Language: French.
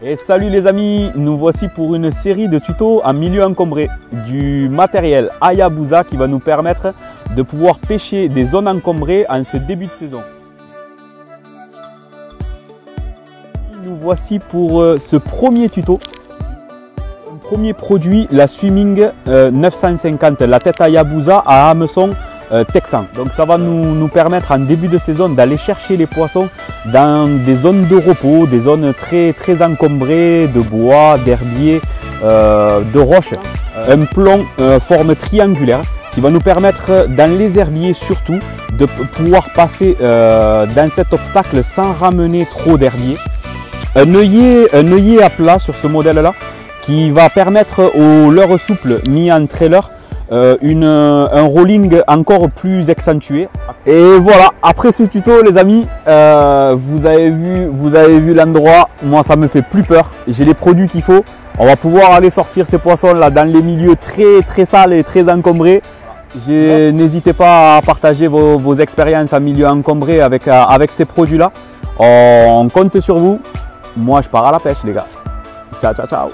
Et salut les amis, nous voici pour une série de tutos en milieu encombré du matériel Hayabusa qui va nous permettre de pouvoir pêcher des zones encombrées en ce début de saison. Nous voici pour ce premier tuto, premier produit, la Swimming 950, la tête Hayabusa à hameçon texan. Donc ça va nous permettre en début de saison d'aller chercher les poissons dans des zones de repos, des zones très encombrées de bois, d'herbiers, de roches. Un plomb forme triangulaire qui va nous permettre dans les herbiers surtout de pouvoir passer dans cet obstacle sans ramener trop d'herbiers. Un œillet à plat sur ce modèle là qui va permettre au leurre souple mis en trailer un rolling encore plus accentué. Et voilà, après ce tuto les amis, vous avez vu l'endroit, moi ça me fait plus peur, j'ai les produits qu'il faut, on va pouvoir aller sortir ces poissons là dans les milieux très sales et très encombrés. N'hésitez pas à partager vos expériences en milieu encombré avec ces produits là, on compte sur vous, moi je pars à la pêche les gars, ciao ciao ciao.